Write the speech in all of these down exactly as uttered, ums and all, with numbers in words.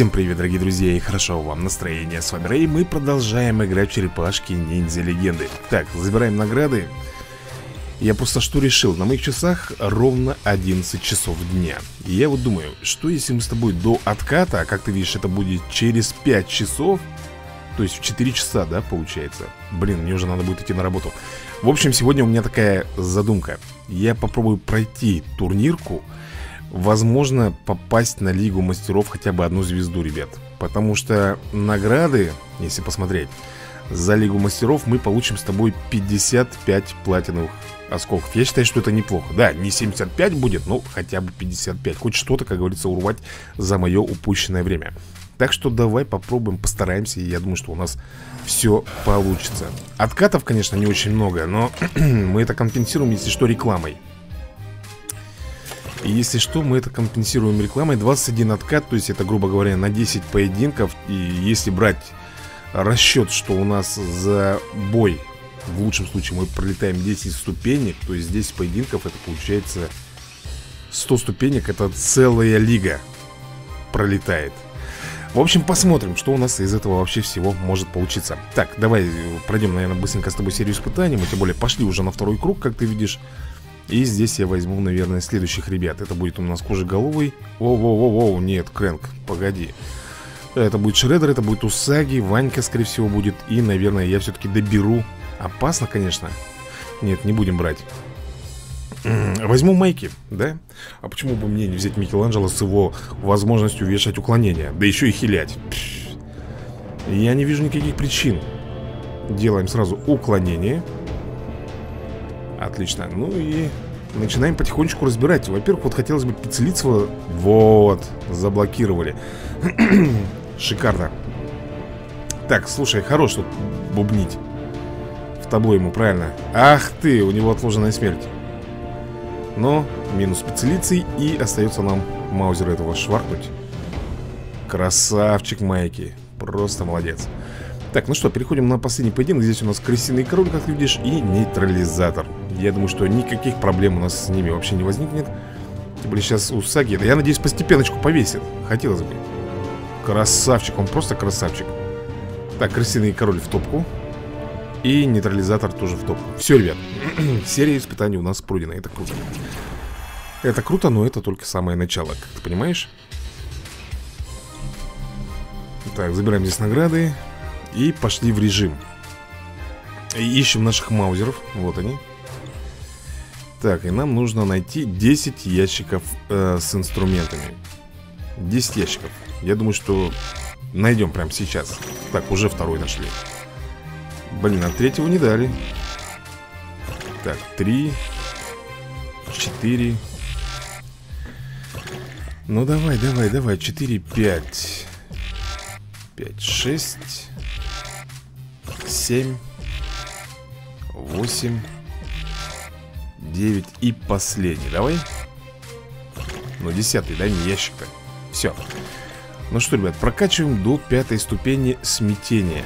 Всем привет, дорогие друзья, и хорошо вам настроения. С вами Рэй, мы продолжаем играть в черепашки ниндзя легенды. Так, забираем награды. Я просто что решил, на моих часах ровно одиннадцать часов дня. И я вот думаю, что если мы с тобой до отката, а как ты видишь, это будет через пять часов. То есть в четыре часа, да, получается. Блин, мне уже надо будет идти на работу. В общем, сегодня у меня такая задумка. Я попробую пройти турнирку. Возможно, попасть на Лигу Мастеров хотя бы одну звезду, ребят. Потому что награды, если посмотреть, за Лигу Мастеров мы получим с тобой пятьдесят пять платиновых осколков. Я считаю, что это неплохо. Да, не семьдесят пять будет, но хотя бы пятьдесят пять. Хоть что-то, как говорится, урвать за мое упущенное время. Так что давай попробуем, постараемся, и я думаю, что у нас все получится. Откатов, конечно, не очень много, но мы это компенсируем, если что, рекламой. И если что, мы это компенсируем рекламой. Двадцать один откат, то есть это, грубо говоря, на десять поединков. И если брать расчет, что у нас за бой, в лучшем случае, мы пролетаем десять ступенек, то есть десять поединков, это получается сто ступенек, это целая лига пролетает. В общем, посмотрим, что у нас из этого вообще всего может получиться. Так, давай пройдем, наверное, быстренько с тобой серию испытаний. Мы, тем более, пошли уже на второй круг, как ты видишь. И здесь я возьму, наверное, следующих ребят. Это будет у нас кожеголовый. Воу-воу-воу-воу, нет, Кренг, погоди. Это будет Шреддер, это будет Усаги, Ванька, скорее всего, будет. И, наверное, я все-таки доберу. Опасно, конечно. Нет, не будем брать. Возьму Майки, да? А почему бы мне не взять Микеланджело с его возможностью вешать уклонения? Да еще и хилять. Пш. Я не вижу никаких причин. Делаем сразу уклонение. Отлично, ну и начинаем потихонечку разбирать. Во-первых, вот хотелось бы пиццелицево. Вот, заблокировали. Шикарно. Так, слушай, хорош тут бубнить. В табло ему, правильно. Ах ты, у него отложенная смерть. Но минус пиццелицей, и остается нам маузера этого шваркнуть. Красавчик Майки, просто молодец. Так, ну что, переходим на последний поединок. Здесь у нас крысиный король, как ты видишь, и нейтрализатор. Я думаю, что никаких проблем у нас с ними вообще не возникнет. Тем более сейчас Усаги, да я надеюсь, постепеночку повесит. Хотелось бы. Красавчик, он просто красавчик. Так, крысиный король в топку. И нейтрализатор тоже в топку. Все, ребят, серия испытаний у нас пройдена, это круто. Это круто, но это только самое начало, как ты понимаешь. Так, забираем здесь награды. И пошли в режим. И ищем наших маузеров. Вот они. Так, и нам нужно найти десять ящиков э, с инструментами. Десять ящиков. Я думаю, что найдем прямо сейчас. Так, уже второй нашли. Блин, а третьего не дали. Так, три, четыре. Ну давай, давай, давай. Четыре, пять, шесть, семь, восемь, девять. И последний, давай. Ну, десятый, дай мне ящик-то. Все. Ну что, ребят, прокачиваем до пятой ступени смятения.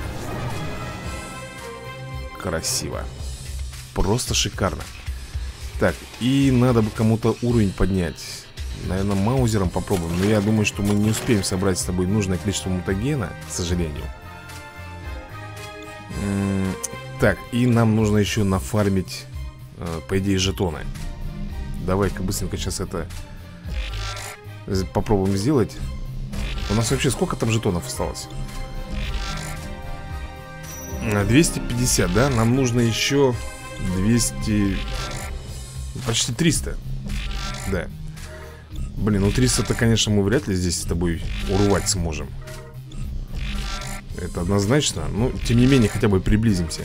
Красиво. Просто шикарно. Так, и надо бы кому-то уровень поднять. Наверное, маузером попробуем. Но я думаю, что мы не успеем собрать с тобой нужное количество мутагена, к сожалению. Так, и нам нужно еще нафармить, по идее, жетоны. Давай-ка быстренько сейчас это попробуем сделать. У нас вообще сколько там жетонов осталось? двести пятьдесят, да? Нам нужно еще двести... Почти триста. Да. Блин, ну триста-то, конечно, мы вряд ли здесь с тобой урвать сможем. Это однозначно. Но, тем не менее, хотя бы приблизимся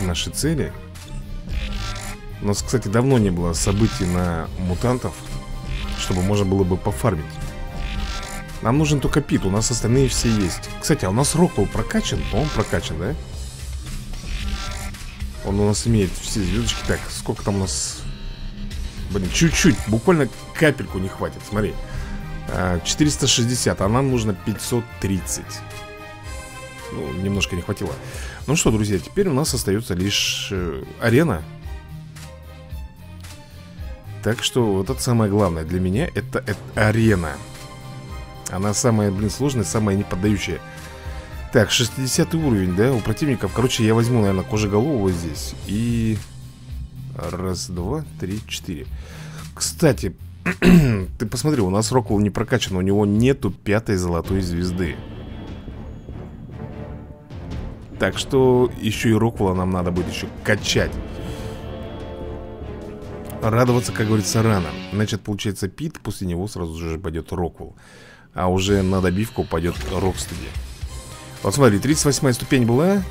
к нашей цели. У нас, кстати, давно не было событий на мутантов, чтобы можно было бы пофармить. Нам нужен только пит, у нас остальные все есть. Кстати, а у нас Роквелл прокачан? Он прокачан, да? Он у нас имеет все звездочки. Так, сколько там у нас... Блин, чуть-чуть, буквально капельку не хватит. Смотри, четыреста шестьдесят, а нам нужно пятьсот тридцать. Ну, немножко не хватило. Ну что, друзья, теперь у нас остается лишь э, арена. Так что вот это самое главное для меня, это, это арена. Она самая, блин, сложная, самая неподдающая. Так, шестидесятый уровень, да, у противников. Короче, я возьму, наверное, кожеголового здесь. И... Раз, два, три, четыре. Кстати, ты посмотри, у нас Роквелл не прокачан. У него нету пятой золотой звезды. Так что еще и Роквелла нам надо будет еще качать. Радоваться, как говорится, рано. Значит, получается Пит, после него сразу же пойдет Роквелл. А уже на добивку пойдет Рокстеди. Вот смотри, тридцать восьмая ступень была.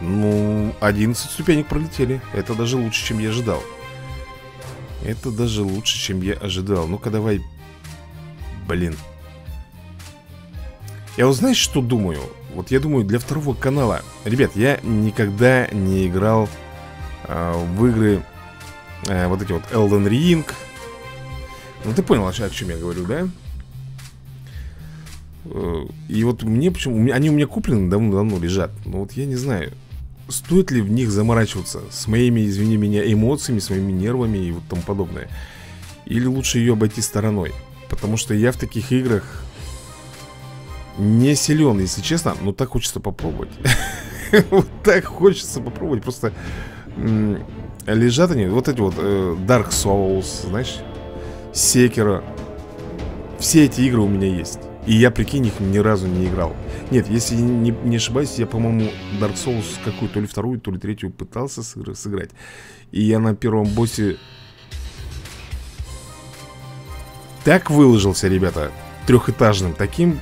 Ну, одиннадцать ступенек пролетели. Это даже лучше, чем я ожидал. Это даже лучше, чем я ожидал. Ну-ка, давай. Блин. Я вот знаешь, что думаю? Вот я думаю, для второго канала. Ребят, я никогда не играл э, в игры э, вот эти вот Elden Ring. Ну, ты понял, о чем я говорю, да? И вот мне почему... Они у меня куплены, давно-давно лежат. Но вот я не знаю, стоит ли в них заморачиваться с моими, извини меня, эмоциями, с моими нервами и вот тому подобное. Или лучше ее обойти стороной. Потому что я в таких играх не силен, если честно. Но так хочется попробовать. Вот так хочется попробовать. Просто лежат они. Вот эти вот Dark Souls, знаешь, Sekiro. Все эти игры у меня есть. И я, прикинь, их ни разу не играл. Нет, если не, не ошибаюсь, я, по-моему, Dark Souls какую-то, то ли вторую, то ли третью пытался сыграть. И я на первом боссе так выложился, ребята, трехэтажным таким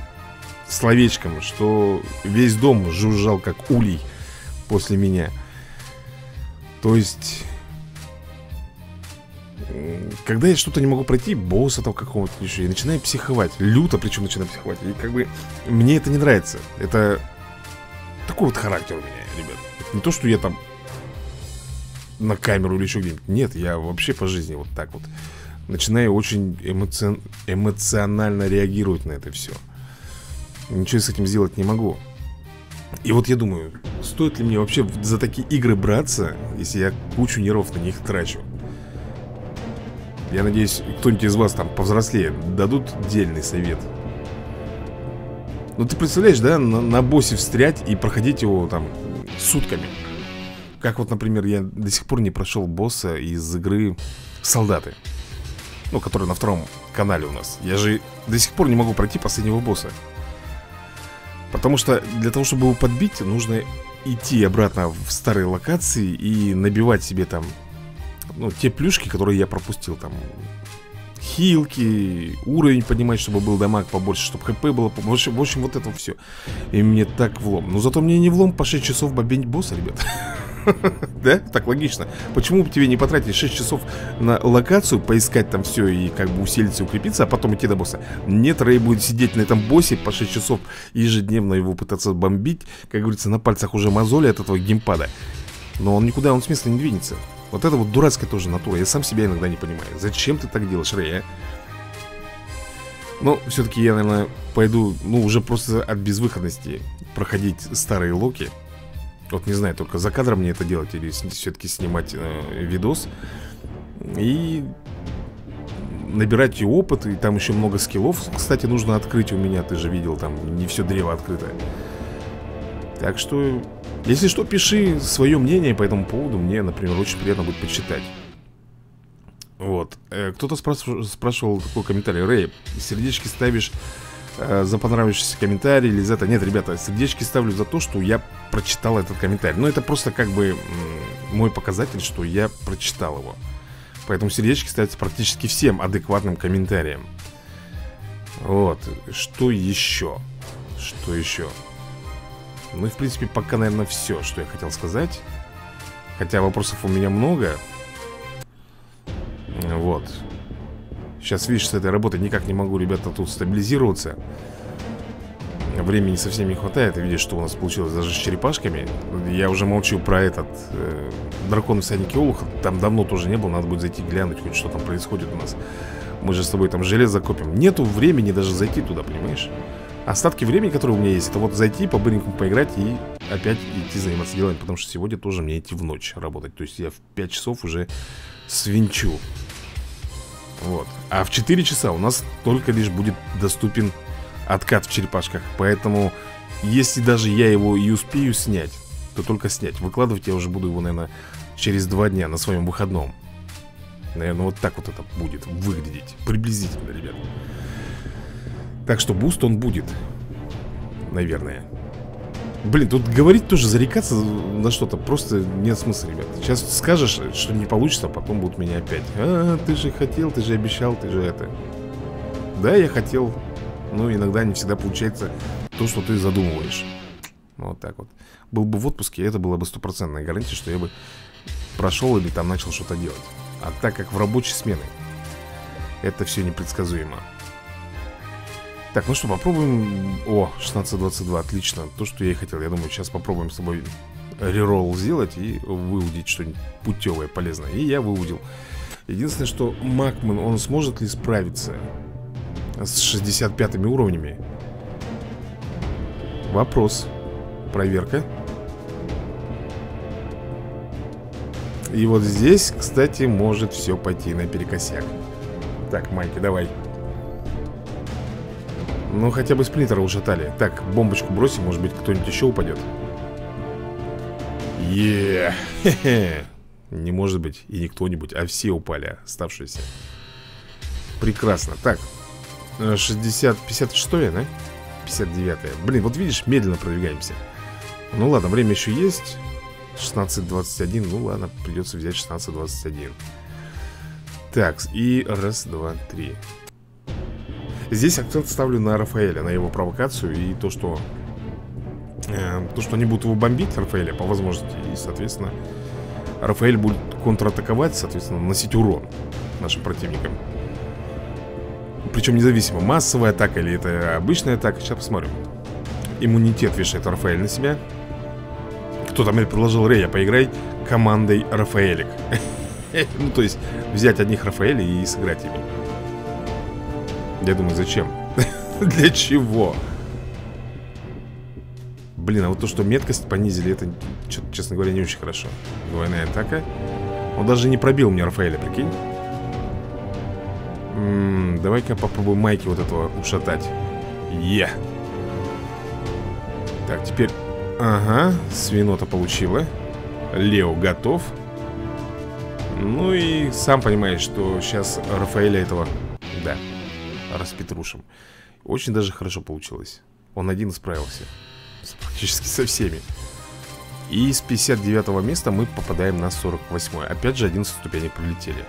словечком, что весь дом жужжал как улей после меня. То есть... Когда я что-то не могу пройти, босса там какого-то еще, и начинаю психовать. Люто причем начинаю психовать. И как бы мне это не нравится. Это такой вот характер у меня, ребят. Это не то, что я там на камеру или еще где-нибудь. Нет, я вообще по жизни вот так вот начинаю очень эмоци... эмоционально реагировать на это все. Ничего с этим сделать не могу. И вот я думаю, стоит ли мне вообще за такие игры браться, если я кучу нервов на них трачу. Я надеюсь, кто-нибудь из вас там повзрослее дадут дельный совет. Ну ты представляешь, да, на, на боссе встрять и проходить его там сутками. Как вот, например, я до сих пор не прошел босса из игры «Солдаты». Ну, который на втором канале у нас. Я же до сих пор не могу пройти последнего босса. Потому что для того, чтобы его подбить, нужно идти обратно в старые локации и набивать себе там... Ну, те плюшки, которые я пропустил. Там хилки, уровень поднимать, чтобы был дамаг побольше, чтобы хп было побольше. В общем, вот это все. И мне так влом. Но зато мне не влом по шесть часов бобенить босса, ребят. Да? Так логично. Почему бы тебе не потратить шесть часов на локацию, поискать там все и как бы усилиться, укрепиться, а потом идти до босса? Нет, Рэй будет сидеть на этом боссе по шесть часов ежедневно, его пытаться бомбить. Как говорится, на пальцах уже мозоли от этого геймпада. Но он никуда, он с места не двинется. Вот это вот дурацкая тоже натура. Я сам себя иногда не понимаю. Зачем ты так делаешь, Рэй, а? Ну, все-таки я, наверное, пойду, ну, уже просто от безвыходности проходить старые локи. Вот не знаю, только за кадром мне это делать или все-таки снимать э, видос. И набирать и опыт, и там еще много скиллов. Кстати, нужно открыть у меня, ты же видел, там не все древо открыто. Так что... Если что, пиши свое мнение по этому поводу. Мне, например, очень приятно будет почитать. Вот. Кто-то спрашивал, спрашивал такой комментарий. Рэй, сердечки ставишь э, за понравившийся комментарий или за это? Нет, ребята, сердечки ставлю за то, что я прочитал этот комментарий. Но это просто как бы мой показатель, что я прочитал его. Поэтому сердечки ставятся практически всем адекватным комментариям. Вот. Что еще? Что еще? Ну и в принципе пока, наверное, все, что я хотел сказать. Хотя вопросов у меня много. Вот. Сейчас, видишь, с этой работой никак не могу, ребята, тут стабилизироваться. Времени совсем не хватает. Видишь, что у нас получилось даже с черепашками. Я уже молчу про этот э, дракон всадники Олуха. Там давно тоже не было, надо будет зайти глянуть, хоть что там происходит у нас. Мы же с тобой там железо копим. Нету времени даже зайти туда, понимаешь? Остатки времени, которые у меня есть, это вот зайти, по быренькому поиграть и опять идти заниматься делами. Потому что сегодня тоже мне идти в ночь работать. То есть я в пять часов уже свинчу. Вот. А в четыре часа у нас только лишь будет доступен откат в черепашках. Поэтому, если даже я его и успею снять, то только снять. Выкладывать я уже буду его, наверное, через два дня на своем выходном. Наверное, вот так вот это будет выглядеть. Приблизительно, ребят. Так что буст он будет. Наверное. Блин, тут говорить тоже, зарекаться на что-то просто нет смысла, ребят. Сейчас скажешь, что не получится, а потом будут меня опять: а, ты же хотел, ты же обещал, ты же это. Да, я хотел. Но иногда не всегда получается то, что ты задумываешь. Вот так вот. Был бы в отпуске, это была бы стопроцентная гарантия, что я бы прошел или там начал что-то делать. А так как в рабочей смене, это все непредсказуемо. Так, ну что, попробуем. О, шестнадцать двадцать два, отлично. То, что я и хотел, я думаю, сейчас попробуем с тобой реролл сделать и выудить что-нибудь путевое, полезное. И я выудил. Единственное, что Макман, он сможет ли справиться с шестьдесят пятыми уровнями? Вопрос. Проверка. И вот здесь, кстати, может все пойти наперекосяк. Так, Майки, давай. Ну, хотя бы сплинтера ушатали. Так, бомбочку бросим, может быть, кто-нибудь еще упадет. Еее. Не может быть, и не кто-нибудь, а все упали, оставшиеся. Прекрасно. Так, шестьдесят, пятьдесят шестое, да? пятьдесят девятое. Блин, вот видишь, медленно продвигаемся. Ну ладно, время еще есть. Шестнадцать двадцать один, ну ладно, придется взять шестнадцать двадцать один. Так, и раз, два, три. Здесь акцент ставлю на Рафаэля, на его провокацию и то, что э, то, что они будут его бомбить, Рафаэля, по возможности. И, соответственно, Рафаэль будет контратаковать, соответственно, наносить урон нашим противникам. Причем независимо, массовая атака или это обычная атака. Сейчас посмотрим. Иммунитет вешает Рафаэль на себя. Кто там предложил Рэя, поиграй командой Рафаэлик. Ну, то есть, взять одних Рафаэлей и сыграть ими. Я думаю, зачем? Для чего? Блин, а вот то, что меткость понизили, это, честно говоря, не очень хорошо. Двойная атака. Он даже не пробил мне Рафаэля, прикинь. Давай-ка попробуем Майки вот этого ушатать. Е! Так, теперь... Ага, свинота получила. Лео готов. Ну и сам понимаешь, что сейчас Рафаэля этого, да, распетрушим. Очень даже хорошо получилось. Он один справился практически со всеми. И с пятьдесят девятого места мы попадаем на сорок восьмое. Опять же одиннадцать ступеней прилетели.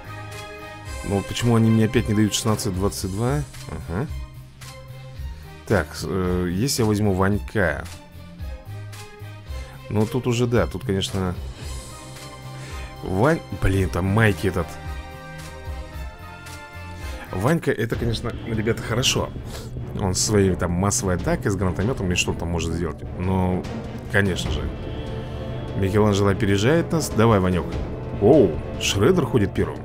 Но вот почему они мне опять не дают шестнадцать двадцать два. Ага. Так, э, если я возьму Ванька. Ну, тут уже, да, тут, конечно... Вань... Блин, там Майки этот... Ванька, это, конечно, ребята, хорошо. Он со своей, там, массовой атакой, с гранатометом и что-то может сделать. Но, конечно же, Микеланджело опережает нас. Давай, Ванек. Оу, Шреддер ходит первым.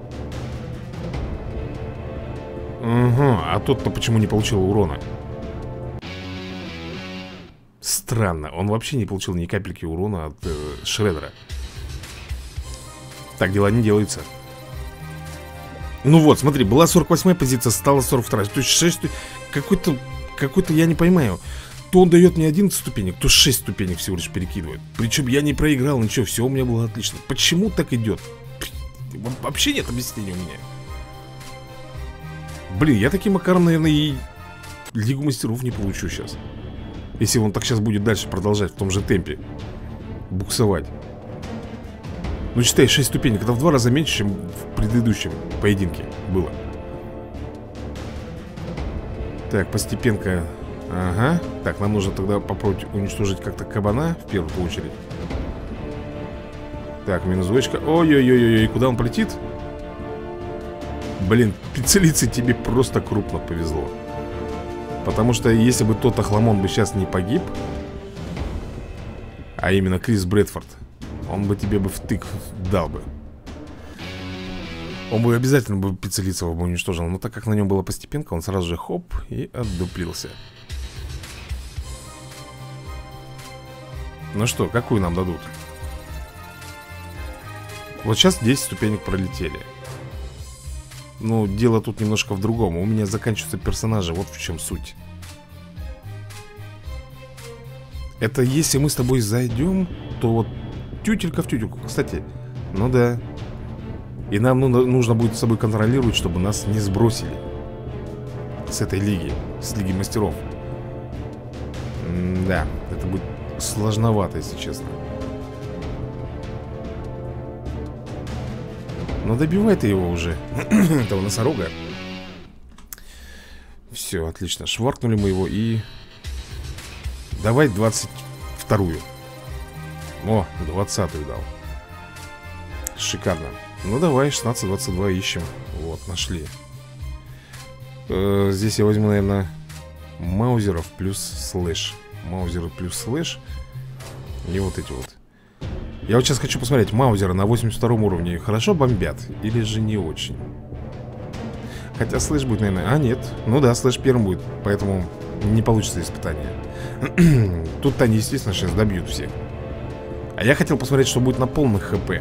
Угу, а тот-то почему не получил урона? Странно, он вообще не получил ни капельки урона от э, Шреддера. Так дела не делаются. Ну вот, смотри, была сорок восьмая позиция, стала сорок вторая. То есть шесть... Какой-то, какой-то я не понимаю. То он дает мне одиннадцать ступенек, то шесть ступенек всего лишь перекидывает. Причем я не проиграл, ничего, все у меня было отлично. Почему так идет? Вообще нет объяснения у меня. Блин, я таким макаром, наверное, и Лигу Мастеров не получу сейчас. Если он так сейчас будет дальше продолжать в том же темпе буксовать. Ну, считай, шесть ступенек. Это в два раза меньше, чем в предыдущем поединке было. Так, постепенка. Ага. Так, нам нужно тогда попробовать уничтожить как-то кабана в первую очередь. Так, минус двоечка. Ой-ой-ой-ой, куда он полетит? Блин, пиццелицы, тебе просто крупно повезло. Потому что если бы тот охламон бы сейчас не погиб, а именно Крис Брэдфорд, он бы тебе бы втык дал бы. Он бы обязательно бы пиццелицево бы уничтожил. Но так как на нем была постепенка, он сразу же хоп и отдуплился. Ну что, какую нам дадут? Вот сейчас десять ступенек пролетели. Но дело тут немножко в другом. У меня заканчиваются персонажи, вот в чем суть. Это если мы с тобой зайдем, то вот тютелька в тютельку, кстати. Ну да. И нам ну, нужно будет с собой контролировать, чтобы нас не сбросили с этой лиги, с Лиги Мастеров. М да, это будет сложновато, если честно. Но добивай ты его уже, этого носорога. Все, отлично, шваркнули мы его и... Давай двадцать вторую. О, двадцатую дал. Шикарно. Ну давай, шестнадцать двадцать два ищем. Вот, нашли. э, Здесь я возьму, наверное, маузеров плюс слэш. Маузеры плюс слэш. И вот эти вот. Я вот сейчас хочу посмотреть, маузеры на восемьдесят втором уровне хорошо бомбят или же не очень. Хотя слэш будет, наверное... А, нет, ну да, слэш первым будет. Поэтому не получится испытание. Тут-то они, естественно, сейчас добьют всех. А я хотел посмотреть, что будет на полных хп.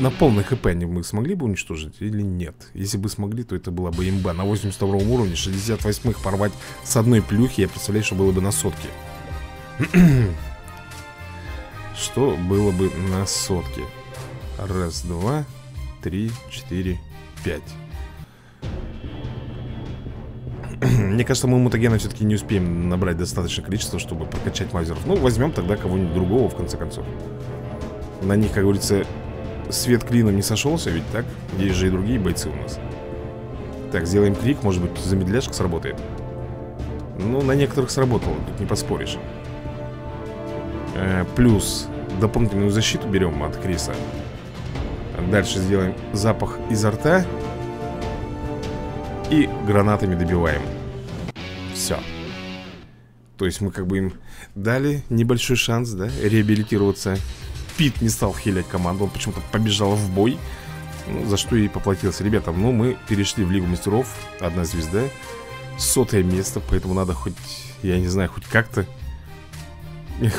На полных хп они мы смогли бы уничтожить или нет? Если бы смогли, то это была бы имба. На восемьдесят втором уровне шестьдесят восьмых порвать с одной плюхи, я представляю, что было бы на сотке. Что было бы на сотке? Раз, два, три, четыре, пять. Мне кажется, мы мутагена все-таки не успеем набрать достаточное количество, чтобы прокачать маузеров. Ну, возьмем тогда кого-нибудь другого, в конце концов. На них, как говорится, свет клином не сошелся, ведь так? Есть же и другие бойцы у нас. Так, сделаем крик, может быть, замедляшка сработает. Ну, на некоторых сработало, тут не поспоришь. э, Плюс дополнительную защиту берем от Криса. Дальше сделаем запах изо рта. И гранатами добиваем. Все. То есть мы как бы им дали небольшой шанс, да, реабилитироваться. Пит не стал хилять команду, он почему-то побежал в бой, ну, за что и поплатился. Ребята, ну мы перешли в Лигу Мастеров. Одна звезда, сотое место, поэтому надо хоть, я не знаю, хоть как-то.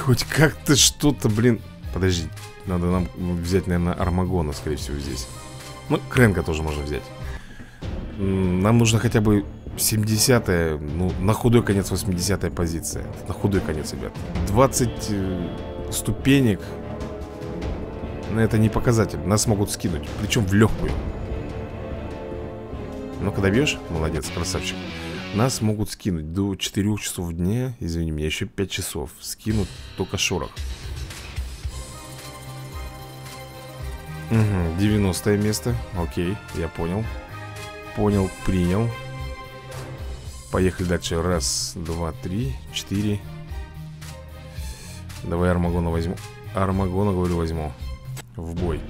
Хоть как-то что-то, блин. Подожди, надо нам взять, наверное, Армагона, скорее всего, здесь. Ну, Кренга тоже можно взять. Нам нужно хотя бы семидесятая, ну, на худой конец восьмидесятая позиция. На худой конец, ребят. двадцать ступенек. Это не показатель, нас могут скинуть. Причем в легкую. Ну-ка добьешь? Молодец, красавчик. Нас могут скинуть до четырёх часов дня. Извини меня, еще пять часов. Скинут только шорох. Угу, девяностое место. Окей, я понял. Понял, принял. Поехали дальше. Раз, два, три, четыре. Давай Армагона возьму. Армагона, говорю, возьму. В бой.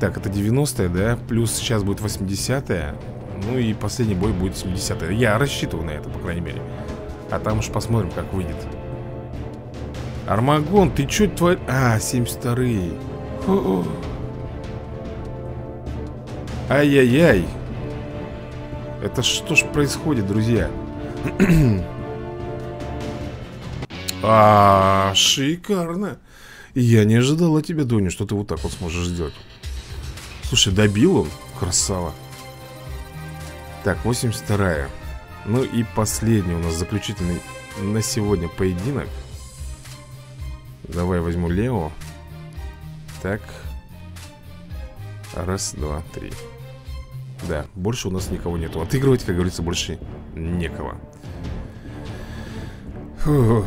Так, это девяностое, да? Плюс сейчас будет восьмидесятое. Ну и последний бой будет семидесятое. Я рассчитываю на это, по крайней мере. А там уж посмотрим, как выйдет. Армагон, ты чё творишь? А, семьдесят вторые. Ай-яй-яй. Это что ж происходит, друзья? А, шикарно. Я не ожидал от тебя, Дуня, что ты вот так вот сможешь сделать. Слушай, добил он? Красава. Так, восемьдесят вторая. Ну и последний у нас заключительный на сегодня поединок. Давай возьму Лео. Так. Раз, два, три. Да, больше у нас никого нету. Отыгрывать, как говорится, больше некого. Фу.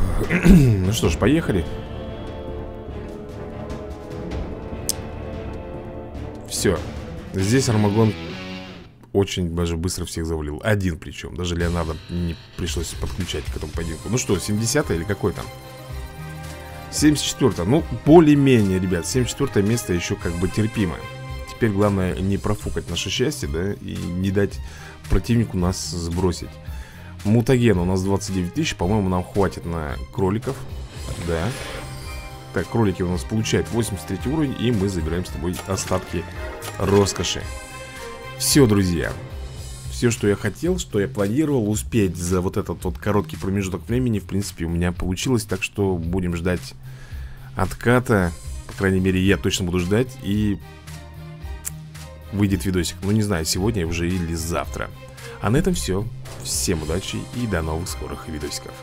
Ну что ж, поехали. Все, здесь Армагон очень даже быстро всех завалил. Один причем, даже Леонардо не пришлось подключать к этому поединку. Ну что, семидесятое или какой там? семьдесят четвёртое, ну более-менее, ребят, семьдесят четвёртое место еще как бы терпимо. Теперь главное не профукать наше счастье, да, и не дать противнику нас сбросить. Мутаген у нас двадцать девять тысяч, по-моему, нам хватит на кроликов, да. Так, кролики у нас получают восемьдесят третий уровень. И мы забираем с тобой остатки роскоши. Все, друзья. Все, что я хотел, что я планировал успеть за вот этот вот короткий промежуток времени, в принципе, у меня получилось. Так что будем ждать отката. По крайней мере, я точно буду ждать. И выйдет видосик. Ну, не знаю, сегодня уже или завтра. А на этом все. Всем удачи и до новых скорых видосиков.